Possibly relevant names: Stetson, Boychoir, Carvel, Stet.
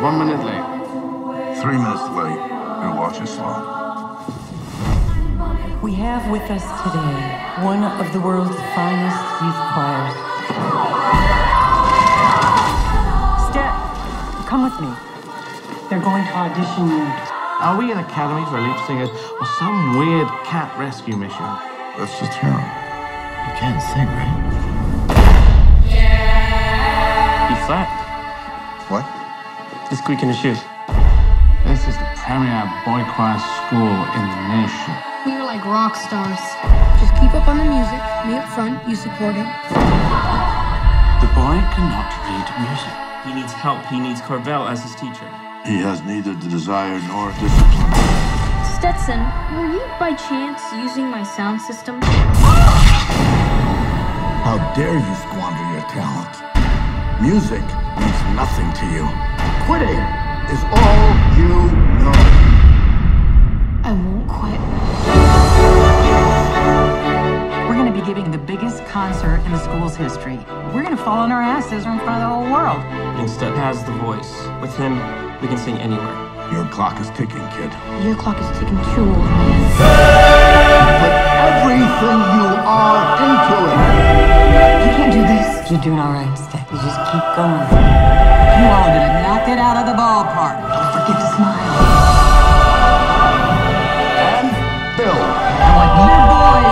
1 minute late, 3 minutes late, and watch it slow. We have with us today one of the world's finest youth choirs. Stet, come with me. They're going to audition you. Are we an academy for lip singers or some weird cat rescue mission? Let's just hear them. You can't sing, right? Yeah. You slapped. What? This squeak in the shoes. This is the premier boy choir school in the nation. We are like rock stars. Just keep up on the music. Me up front, you support him. The boy cannot read music. He needs help. He needs Carvel as his teacher. He has neither the desire nor discipline. Stetson, were you by chance using my sound system? How dare you squander your talent? Music means nothing to you. Quitting is all you know. I won't quit. We're going to be giving the biggest concert in the school's history. We're going to fall on our asses in front of the whole world. Instead has the voice. With him, we can sing anywhere. Your clock is ticking, kid. Your clock is ticking too. Put everything you are into it. You can't do this. You're doing all right, Stetson. You just keep going. You all are gonna knock it out of the ballpark. Don't forget to smile. And Bill. I want more boys.